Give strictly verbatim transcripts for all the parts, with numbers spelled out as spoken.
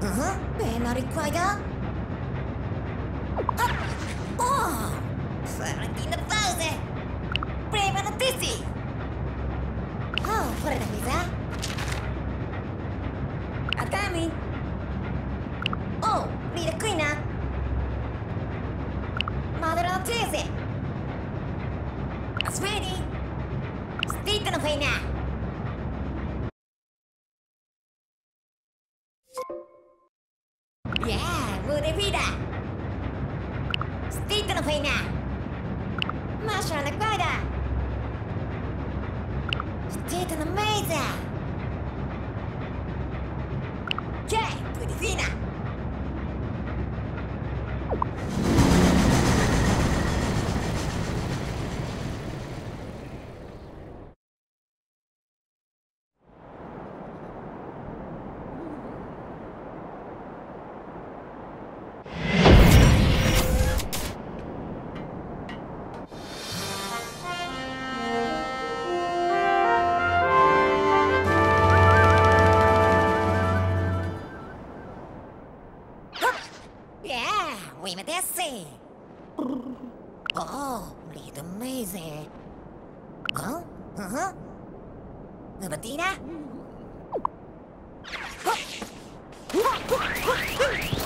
Uh-huh. Benarikwaga? Up! Oh! seventeen thousand! Prima notizia! Oh, for the visa! Atami! Oh, read a queen! Mother of Tuesday! Aspetti! State of Fina! Oh, read the amazing. Huh? Uh-huh. Nubatina? Woohoo!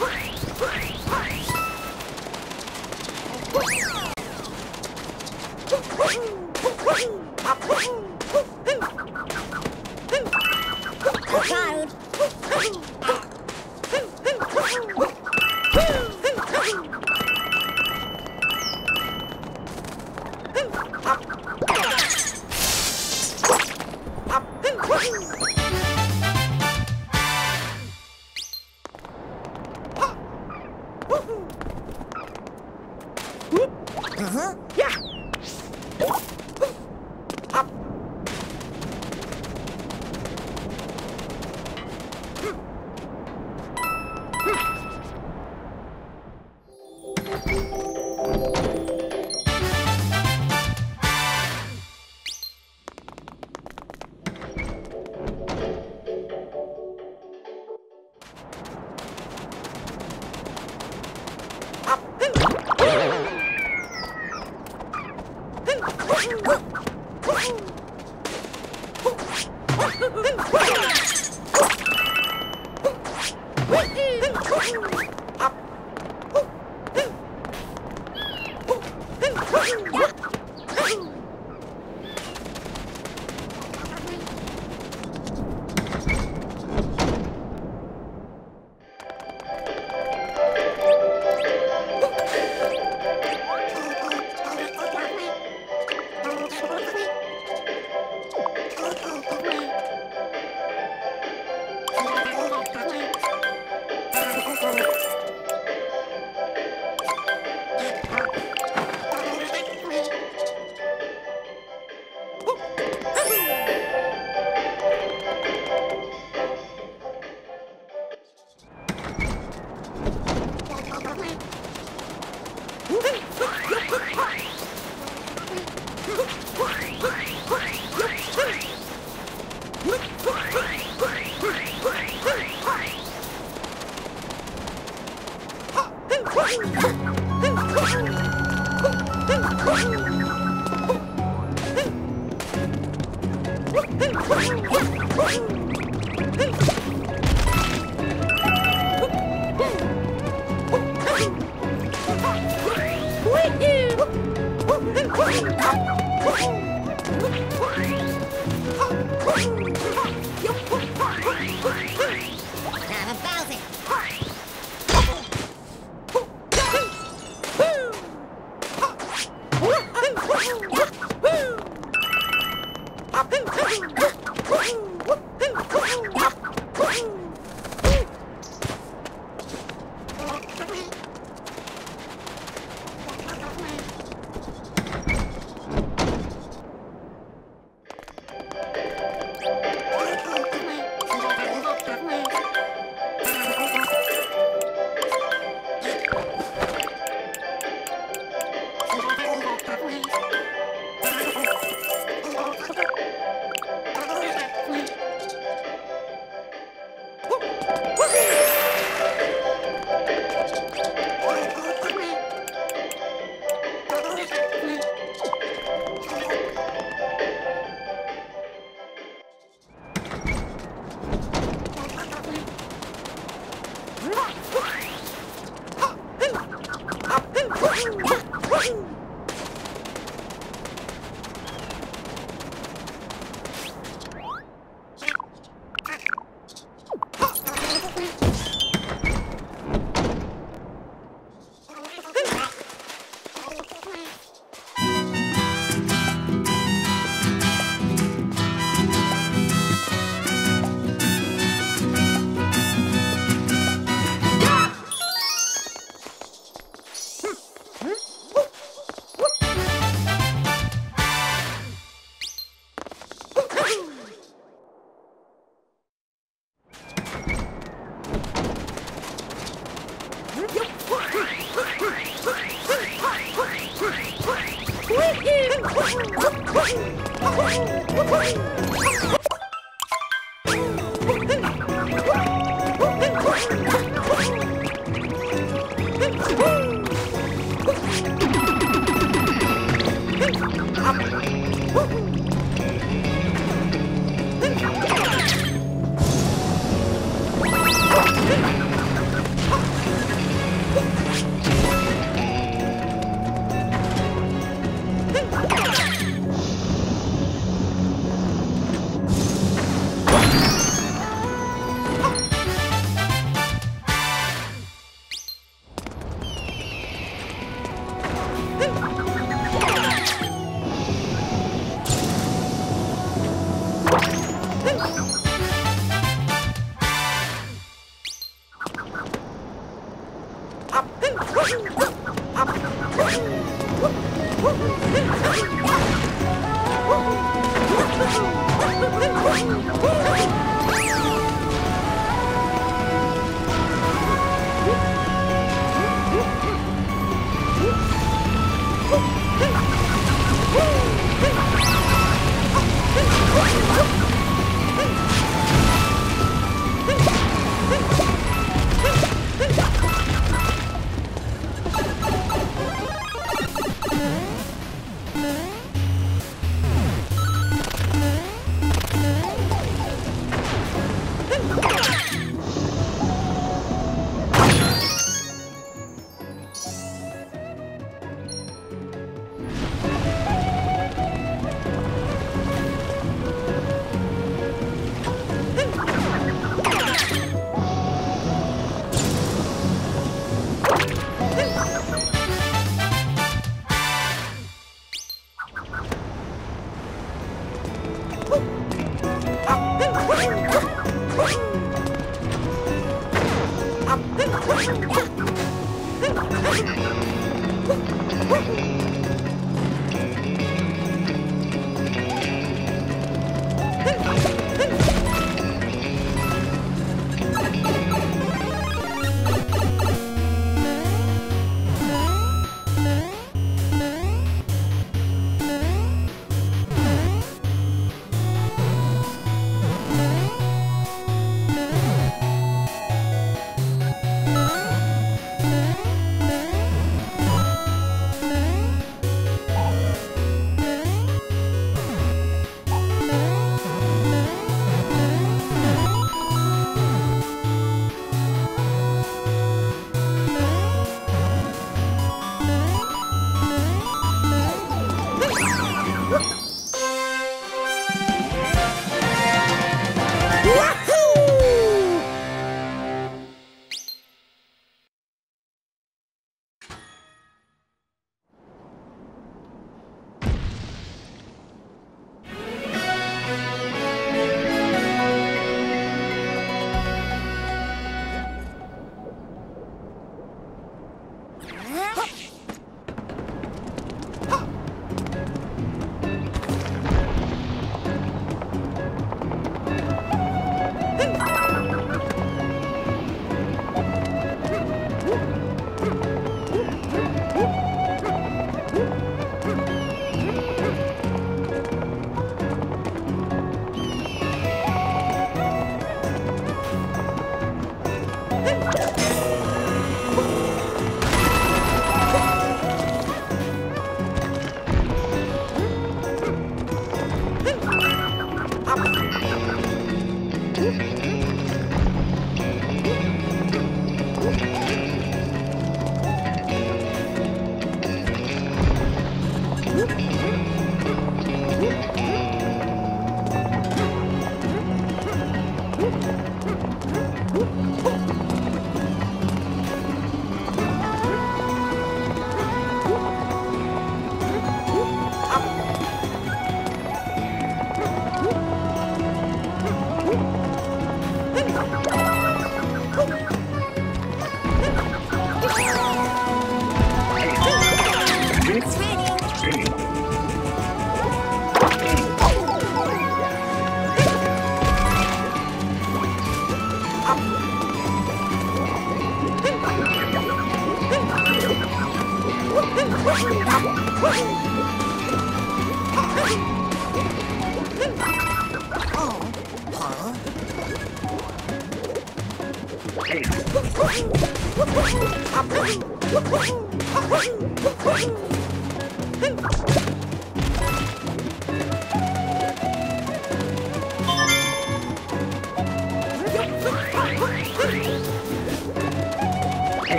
Up.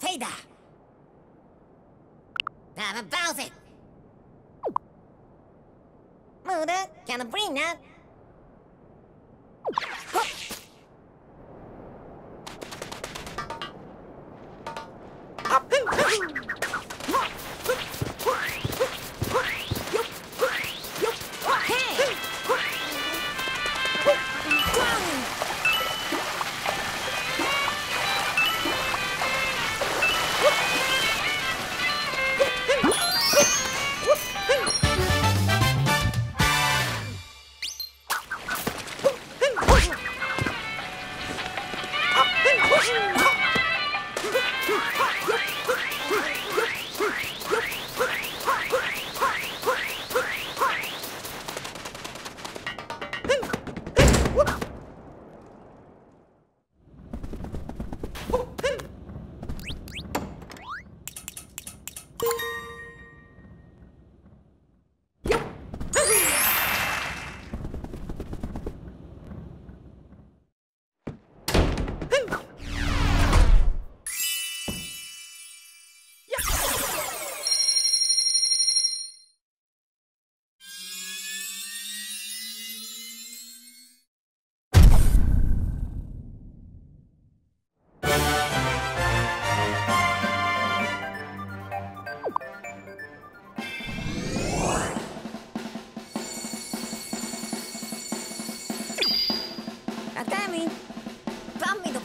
Fader. How about it? Muda, can I bring that?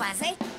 Pase.